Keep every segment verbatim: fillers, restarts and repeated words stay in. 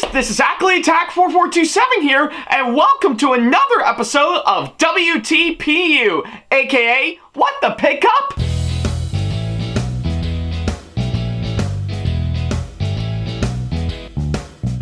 guys, this is Ackley Attack four four two seven here, and welcome to another episode of W T P U, aka What the Pickup?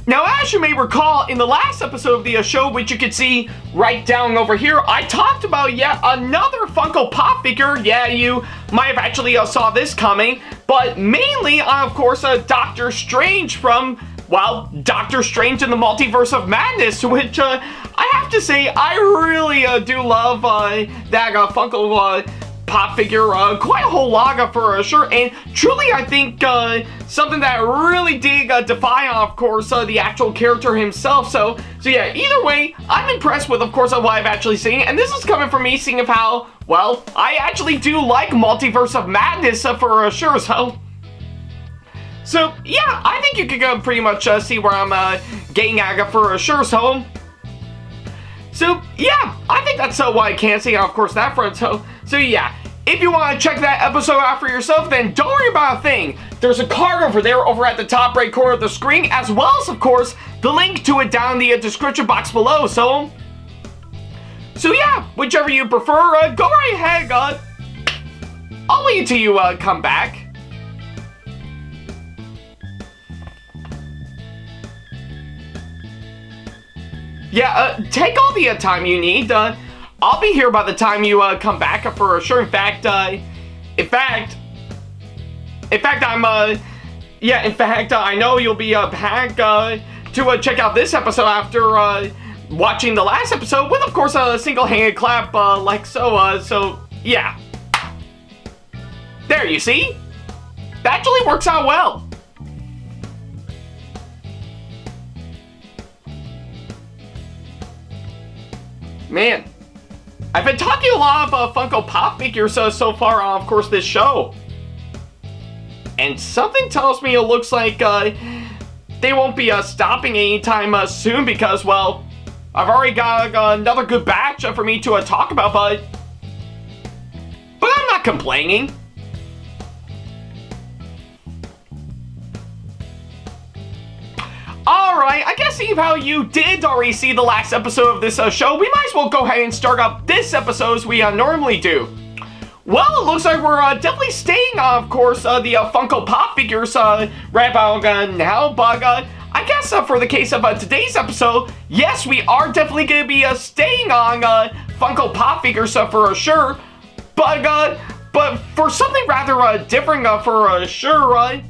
Now, as you may recall, in the last episode of the show, which you can see right down over here, I talked about yet another Funko Pop figure. Yeah, you might have actually uh, saw this coming, but mainly, uh, of course, uh, Doctor Strange from, well, Doctor Strange in the Multiverse of Madness, which uh, I have to say, I really uh, do love uh, that uh, Funko uh, Pop figure uh, quite a whole lot uh, for uh, sure, and truly I think uh, something that really did uh, defy uh, of course uh, the actual character himself, so so yeah, either way I'm impressed with of course uh, what I've actually seen, and this is coming from me seeing of how, well, I actually do like Multiverse of Madness uh, for uh, sure, so so yeah, I think you could go uh, pretty much uh, see where I'm uh, getting at for uh, sure, so so yeah, I think that's uh, what I can see uh, of course that front, so So yeah, if you want to check that episode out for yourself, then don't worry about a thing. There's a card over there, over at the top right corner of the screen, as well as, of course, the link to it down in the uh, description box below. So, so yeah, whichever you prefer, uh, go right ahead. Uh, I'll wait until you uh, come back. Yeah, uh, take all the uh, time you need. Uh, I'll be here by the time you uh, come back for sure. In fact, uh, in fact, in fact, I'm, uh, yeah, in fact, uh, I know you'll be uh, back uh, to uh, check out this episode after uh, watching the last episode with, of course, a single-handed clap uh, like so. Uh, so, yeah. There, you see? That actually works out well. Man. I've been talking a lot about uh, Funko Pop figures uh, so far on, of course, this show. And something tells me it looks like uh, they won't be uh, stopping anytime uh, soon because, well, I've already got uh, another good batch uh, for me to uh, talk about, but, but I'm not complaining. Alright, I guess seeing how you did already see the last episode of this uh, show, we might as well go ahead and start up this episode as we uh, normally do. Well, it looks like we're uh, definitely staying, uh, of course, uh, the uh, Funko Pop figures uh, right about uh, now, but uh, I guess uh, for the case of uh, today's episode, yes, we are definitely going to be uh, staying on uh, Funko Pop figures uh, for uh, sure, but, uh, but for something rather uh, different uh, for uh, sure, right? Uh,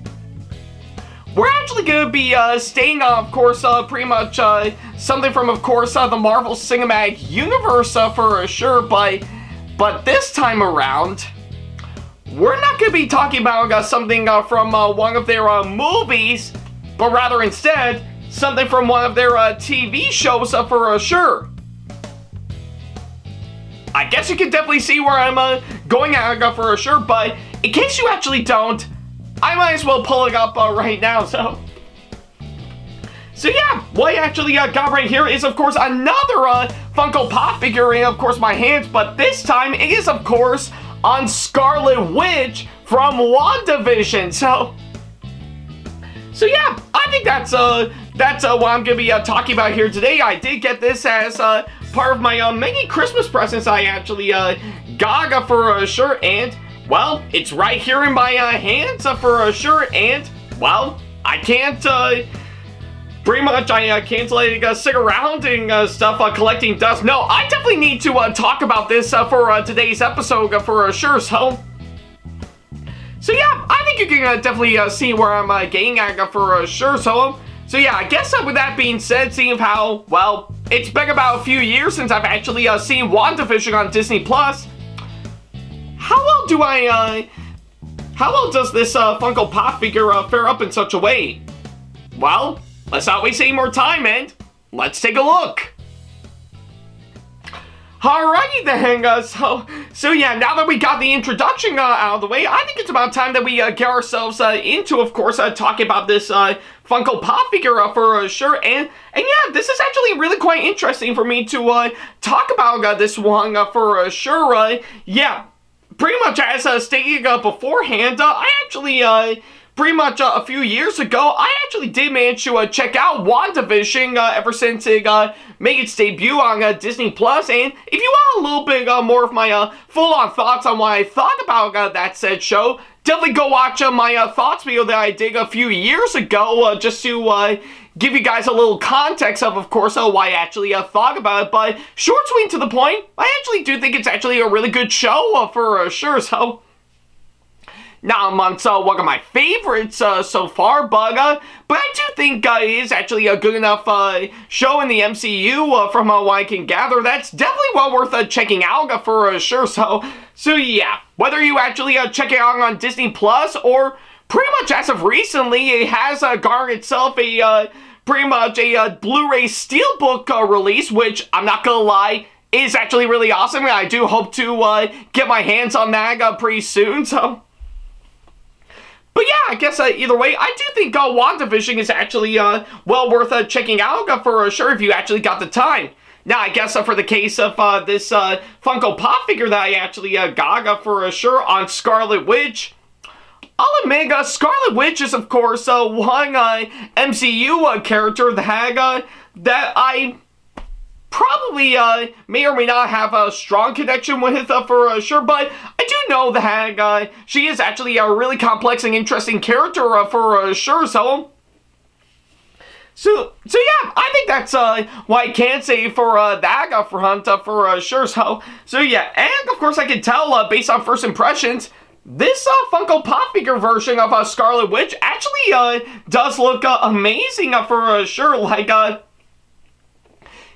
We're actually going to be uh, staying, uh, of course, uh, pretty much uh, something from, of course, uh, the Marvel Cinematic Universe uh, for sure, but, but this time around, we're not going to be talking about uh, something uh, from uh, one of their uh, movies, but rather instead, something from one of their uh, T V shows uh, for sure. I guess you can definitely see where I'm uh, going at uh, for sure, but in case you actually don't, I might as well pull it up uh, right now, so... So yeah, what I actually uh, got right here is, of course, another uh, Funko Pop figure in, of course, my hands, but this time it is, of course, on Scarlet Witch from WandaVision, so... So yeah, I think that's, uh, that's uh, what I'm gonna be uh, talking about here today. I did get this as uh, part of my uh, many Christmas presents I actually uh, got for uh, sure, and... Well, it's right here in my uh, hands uh, for uh, sure, and, well, I can't, uh, pretty much, I uh, can't like, uh, sit around and uh, stuff uh, collecting dust. No, I definitely need to uh, talk about this uh, for uh, today's episode uh, for uh, sure, so. So, yeah, I think you can uh, definitely uh, see where I'm uh, getting at uh, for uh, sure, so. So, yeah, I guess uh, with that being said, seeing how, well, it's been about a few years since I've actually uh, seen WandaVision on Disney plus. How well do I, uh, how well does this uh, Funko Pop figure uh, fare up in such a way? Well, let's not waste any more time and let's take a look. Alrighty then, uh, so, so yeah, now that we got the introduction uh, out of the way, I think it's about time that we uh, get ourselves uh, into, of course, uh, talking about this uh, Funko Pop figure uh, for uh, sure, and, and yeah, this is actually really quite interesting for me to uh, talk about uh, this one uh, for uh, sure, uh, yeah. Pretty much as I uh, was stating uh, beforehand, uh, I actually uh, pretty much uh, a few years ago, I actually did manage to uh, check out WandaVision uh, ever since it uh, made its debut on uh, Disney plus. And if you want a little bit uh, more of my uh, full-on thoughts on what I thought about uh, that said show, definitely go watch uh, my uh, thoughts video that I did a few years ago uh, just to... Uh, give you guys a little context of, of course, uh, why I actually uh, thought about it, but short, sweet, to the point, I actually do think it's actually a really good show uh, for uh, sure, so... Now I'm on uh, one of my favorites uh, so far, but, uh, but I do think uh, it is actually a good enough uh, show in the M C U uh, from uh, what I can gather. That's definitely well worth uh, checking out uh, for uh, sure, so... So yeah, whether you actually uh, check it out on Disney plus, or pretty much as of recently, it has uh, garnered itself a... Uh, pretty much a uh, Blu-ray Steelbook uh, release, which, I'm not gonna lie, is actually really awesome, and I do hope to uh, get my hands on that uh, pretty soon, so... But yeah, I guess uh, either way, I do think uh, WandaVision is actually uh, well worth uh, checking out uh, for sure if you actually got the time. Now, I guess uh, for the case of uh, this uh, Funko Pop figure that I actually uh, got uh, for sure on Scarlet Witch... I'll admit, uh, Scarlet Witch is, of course, uh, one uh, M C U uh, character that, uh, that I probably uh, may or may not have a strong connection with uh, for uh, sure, but I do know that uh, she is actually a really complex and interesting character uh, for uh, sure, so... So, so yeah, I think that's uh, what I can say for uh, that uh, for Hunt uh, for uh, sure, so... So yeah, and of course I can tell, uh, based on first impressions... This uh, Funko Pop figure version of uh, Scarlet Witch actually uh, does look uh, amazing uh, for uh, sure. Like, uh,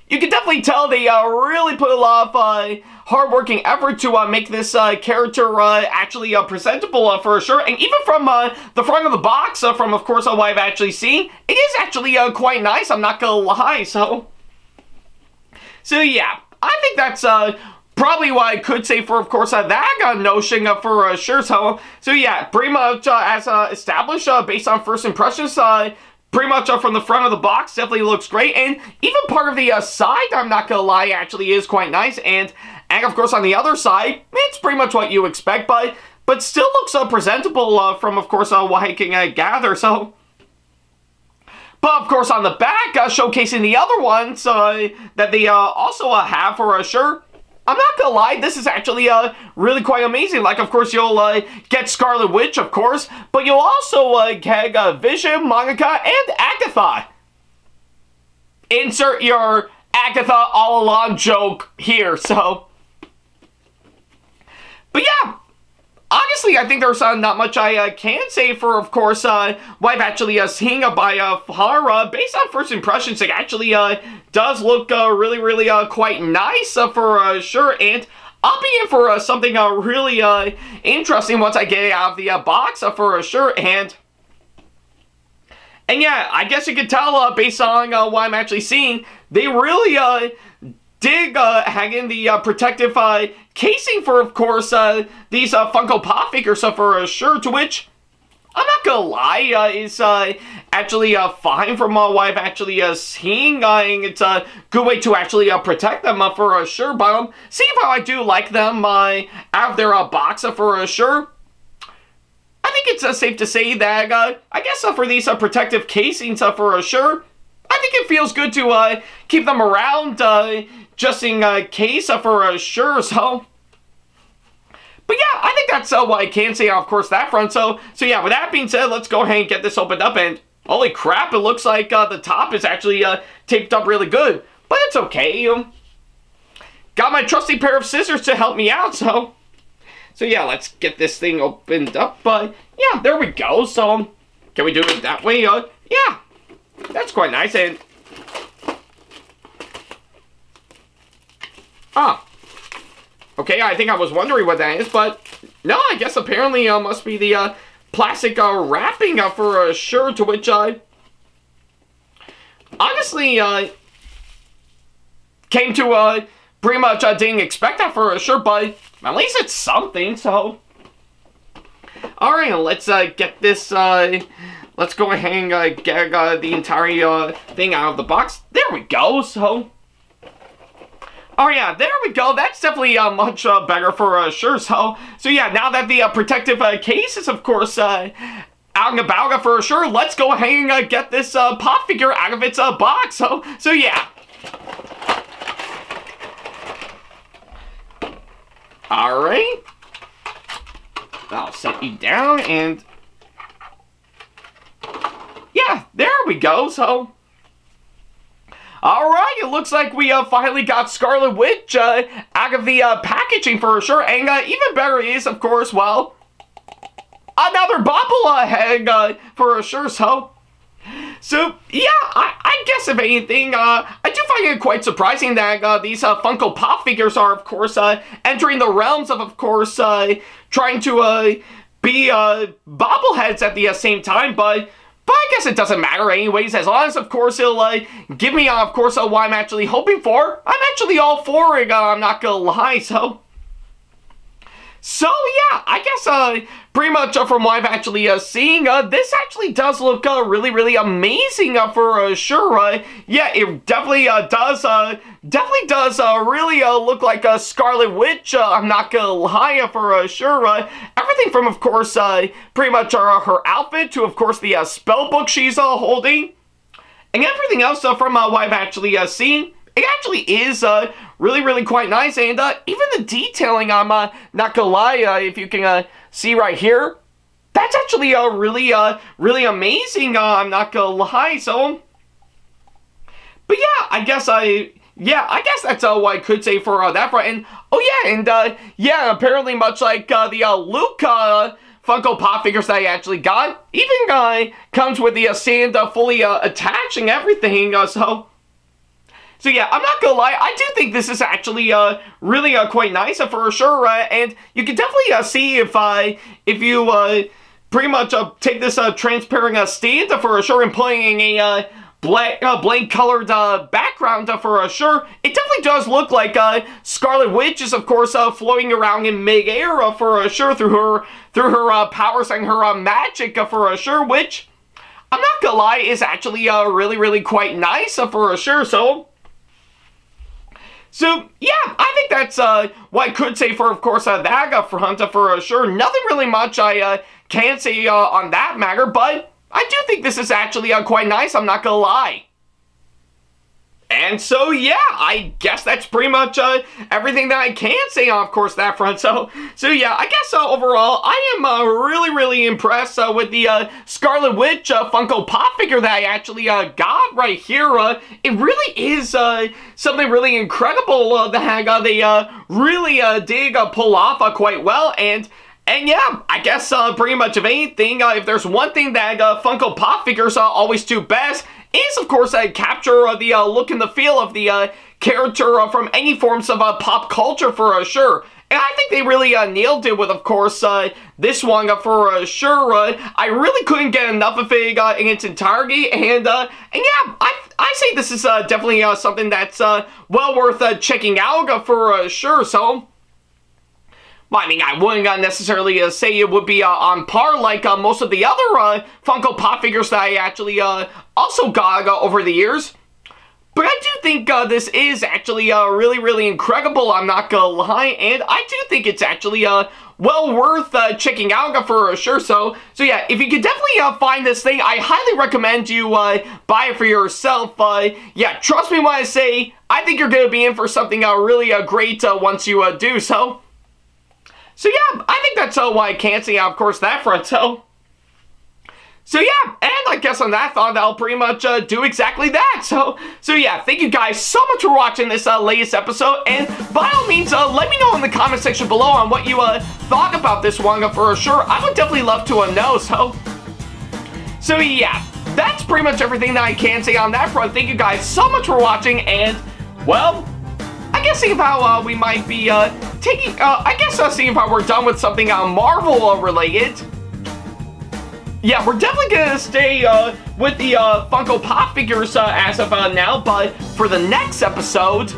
you can definitely tell they uh, really put a lot of uh, hard-working effort to uh, make this uh, character uh, actually uh, presentable uh, for sure. And even from uh, the front of the box, uh, from, of course, uh, what I've actually seen, it is actually uh, quite nice, I'm not gonna lie. So, so yeah, I think that's... Uh, Probably what I could say for, of course, uh, that uh, notion uh, for uh, sure. So, so yeah, pretty much uh, as uh, established, uh, based on first impressions, uh, pretty much uh, from the front of the box, definitely looks great. And even part of the uh, side, I'm not gonna lie, actually is quite nice. And, and of course, on the other side, it's pretty much what you expect, but, but still looks uh, presentable uh, from, of course, uh, what I can uh, gather. So... But, of course, on the back, uh, showcasing the other ones uh, that they uh, also uh, have for uh, sure... I'm not gonna lie, this is actually uh, really quite amazing. Like, of course, you'll uh, get Scarlet Witch, of course, but you'll also uh, get uh, Vision, Monica, and Agatha. Insert your Agatha all along joke here, so. But yeah, honestly, I think there's uh, not much I uh, can say for, of course, uh, what I've actually uh, seen uh, by uh, Hara. Based on first impressions, it actually... Uh, does look uh, really, really uh, quite nice uh, for uh, sure, and I'll be in for uh, something uh, really uh, interesting once I get it out of the uh, box uh, for uh, sure, and and yeah, I guess you can tell uh, based on uh, what I'm actually seeing, they really uh, dig uh, hang in the uh, protective uh, casing for, of course, uh, these uh, Funko Pop figures uh, for uh, sure, to which... I'm not gonna lie, uh, it's uh, actually uh, fine from uh, what I've actually uh, seen, uh, and it's a good way to actually uh, protect them uh, for uh, sure, but um, see if I do like them uh, out of their uh, box uh, for uh, sure. I think it's uh, safe to say that, uh, I guess uh, for these uh, protective casings uh, for uh, sure, I think it feels good to uh, keep them around uh, just in uh, case uh, for uh, sure, so... But yeah, I think that's uh, what I can say, of course, that front. So, so yeah, with that being said, let's go ahead and get this opened up. And holy crap, it looks like uh, the top is actually uh, taped up really good. But it's okay. Um, got my trusty pair of scissors to help me out. So, so yeah, let's get this thing opened up. But uh, yeah, there we go. So, can we do it that way? Uh, yeah, that's quite nice. And ah. Okay, I think I was wondering what that is, but no, I guess apparently uh, must be the uh, plastic uh, wrapping uh, for uh, sure, to which I honestly uh, came to uh, pretty much I uh, didn't expect that for uh, sure, but at least it's something, so. Alright, let's uh, get this, uh, let's go ahead and uh, get uh, the entire uh, thing out of the box. There we go, so. Oh yeah, there we go. That's definitely uh, much uh, better for uh, sure. So, so yeah, now that the uh, protective uh, case is, of course, uh, out and about for sure. Let's go ahead and uh, get this uh, pop figure out of its uh, box. So, so yeah. All right. I'll set you down and... yeah, there we go. So... alright, it looks like we uh, finally got Scarlet Witch uh, out of the uh, packaging for sure. And uh, even better is, of course, well, another bubble uh, hang uh, for sure. So, so yeah, I, I guess if anything, uh, I do find it quite surprising that uh, these uh, Funko Pop figures are, of course, uh, entering the realms of, of course, uh, trying to uh, be uh, bobbleheads at the uh, same time, but... but I guess it doesn't matter anyways, as long as, of course, it'll, uh, give me, uh, of course, uh, what I'm actually hoping for. I'm actually all for it, uh, I'm not gonna lie, so... so, yeah, I guess, uh, pretty much uh, from what I've actually, uh, seen, uh, this actually does look, uh, really, really amazing, uh, for, uh, sure, uh, yeah, it definitely, uh, does, uh, definitely does, uh, really, uh, look like, uh, Scarlet Witch, uh, I'm not gonna lie, uh, for, uh, sure, uh, everything from, of course, uh, pretty much, uh, her outfit to, of course, the, uh, spell book she's, uh, holding, and everything else, uh, from, uh, what I've actually, uh, seen. It actually is uh, really, really quite nice, and uh, even the detailing, I'm uh, not gonna lie, uh, if you can uh, see right here, that's actually uh, really, uh, really amazing, uh, I'm not gonna lie, so, but yeah, I guess I... yeah, I guess that's uh, what I could say for uh, that front. And oh yeah, and uh, yeah, apparently much like uh, the uh, Luke uh, Funko Pop figures that I actually got, even uh, comes with the uh, stand uh, fully uh, attaching everything, uh, so... so yeah, I'm not gonna lie, I do think this is actually uh, really uh, quite nice uh, for sure, uh, and you can definitely uh, see if I, uh, if you uh, pretty much uh, take this uh, transparent uh, stand uh, for sure and putting a uh, black, uh, blank colored uh, background uh, for sure, it definitely does look like uh, Scarlet Witch is of course uh, floating around in mid-air uh, for sure through her through her uh, powers and her uh, magic uh, for sure, which I'm not gonna lie is actually uh, really really quite nice uh, for sure, so. So, yeah, I think that's uh, what I could say for, of course, uh, that uh, front uh, for uh, sure. Nothing really much I uh, can say uh, on that matter, but I do think this is actually uh, quite nice, I'm not gonna lie. And so, yeah, I guess that's pretty much uh, everything that I can say on, of course, that front. So, so yeah, I guess uh, overall, I am uh, really, really impressed uh, with the uh, Scarlet Witch uh, Funko Pop figure that I actually uh, got right here. Uh, it really is uh, something really incredible uh, that uh, they uh, really uh, did uh, pull off uh, quite well. And... and yeah, I guess uh, pretty much of anything, uh, if there's one thing that uh, Funko Pop figures uh, always do best, is of course uh, capture uh, the uh, look and the feel of the uh, character uh, from any forms of uh, pop culture for uh, sure. And I think they really uh, nailed it with, of course, uh, this one uh, for uh, sure. Uh, I really couldn't get enough of it uh, in its entirety, and uh, and yeah, I I say this is uh, definitely uh, something that's uh, well worth uh, checking out uh, for uh, sure. So. Well, I mean, I wouldn't uh, necessarily uh, say it would be uh, on par like uh, most of the other uh, Funko Pop figures that I actually uh, also got uh, over the years. But I do think uh, this is actually uh, really, really incredible, I'm not gonna lie. And I do think it's actually uh, well worth uh, checking out uh, for sure. So, so yeah, if you could definitely uh, find this thing, I highly recommend you uh, buy it for yourself. Uh, yeah, trust me when I say, I think you're gonna be in for something uh, really uh, great uh, once you uh, do so. So yeah, I think that's uh, why I can't see, of course, that front, so... so yeah, and I guess on that thought, I'll pretty much uh, do exactly that, so... so yeah, thank you guys so much for watching this uh, latest episode, and by all means, uh, let me know in the comment section below on what you uh, thought about this one, for sure. I would definitely love to uh, know, so... so yeah, that's pretty much everything that I can say on that front. Thank you guys so much for watching, and, well... I guess seeing how uh, we might be uh, taking, uh, I guess uh, seeing how we're done with something uh, Marvel uh, related. Yeah, we're definitely gonna stay uh, with the uh, Funko Pop figures uh, as of uh, now, but for the next episode,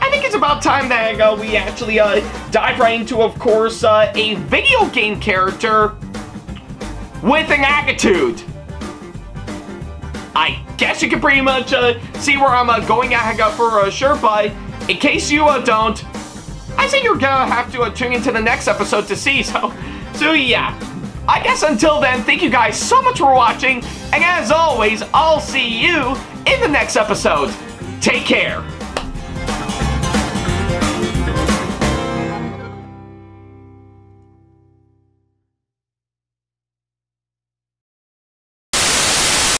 I think it's about time that uh, we actually uh, dive right into, of course, uh, a video game character with an attitude. I guess you can pretty much uh, see where I'm uh, going at uh, for uh, sure, but in case you uh, don't, I think you're gonna have to uh, tune into the next episode to see, so, so yeah. I guess until then, thank you guys so much for watching, and as always, I'll see you in the next episode. Take care.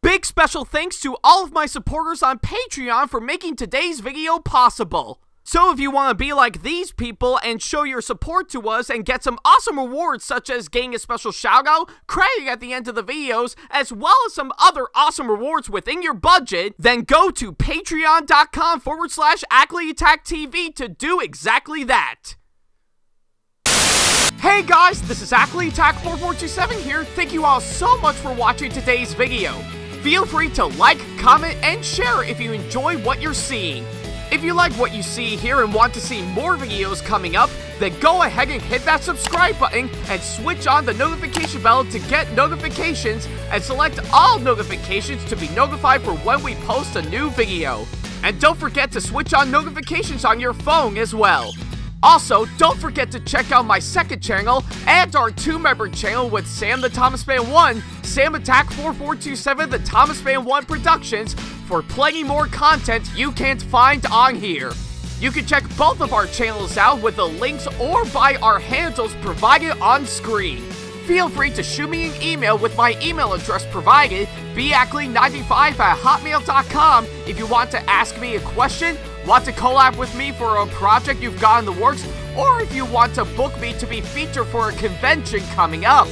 Big special thanks to all of my supporters on Patreon for making today's video possible. So if you want to be like these people and show your support to us and get some awesome rewards such as getting a special shoutout, credit at the end of the videos, as well as some other awesome rewards within your budget, then go to patreon.com forward slash AckleyAttack T V to do exactly that. Hey guys, this is AckleyAttack four four two seven here. Thank you all so much for watching today's video. Feel free to like, comment, and share if you enjoy what you're seeing. If you like what you see here and want to see more videos coming up, then go ahead and hit that subscribe button and switch on the notification bell to get notifications and select all notifications to be notified for when we post a new video. And don't forget to switch on notifications on your phone as well. Also, don't forget to check out my second channel and our two-member channel with Sam the Thomas Fan one, Sam Attack four four two seven the Thomas Fan one Productions for plenty more content you can't find on here. You can check both of our channels out with the links or by our handles provided on screen. Feel free to shoot me an email with my email address provided, b ackley ninety-five at hotmail dot com, if you want to ask me a question, want to collab with me for a project you've got in the works, or if you want to book me to be featured for a convention coming up.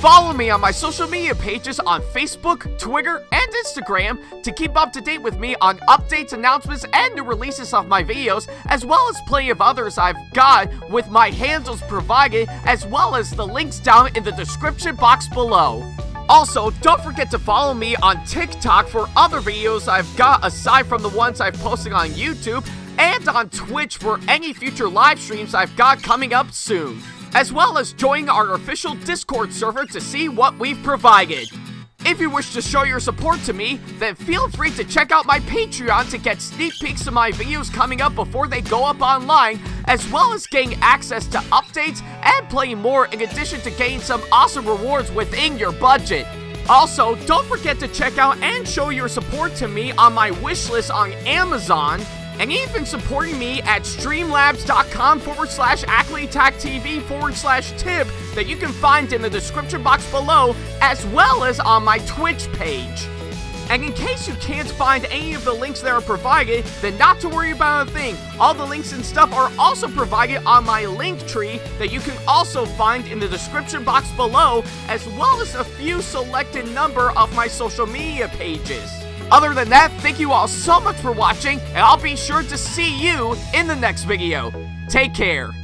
Follow me on my social media pages on Facebook, Twitter, and Instagram to keep up to date with me on updates, announcements, and new releases of my videos, as well as plenty of others I've got with my handles provided, as well as the links down in the description box below. Also, don't forget to follow me on TikTok for other videos I've got aside from the ones I've posted on YouTube, and on Twitch for any future live streams I've got coming up soon, as well as join our official Discord server to see what we've provided. If you wish to show your support to me, then feel free to check out my Patreon to get sneak peeks of my videos coming up before they go up online, as well as getting access to updates and plenty more in addition to getting some awesome rewards within your budget. Also, don't forget to check out and show your support to me on my wishlist on Amazon, and even supporting me at streamlabs.com forward slash AckleyAttackTV forward slash tip that you can find in the description box below, as well as on my Twitch page. And in case you can't find any of the links that are provided, then not to worry about a thing. All the links and stuff are also provided on my Linktree that you can also find in the description box below, as well as a few selected number of my social media pages. Other than that, thank you all so much for watching, and I'll be sure to see you in the next video. Take care.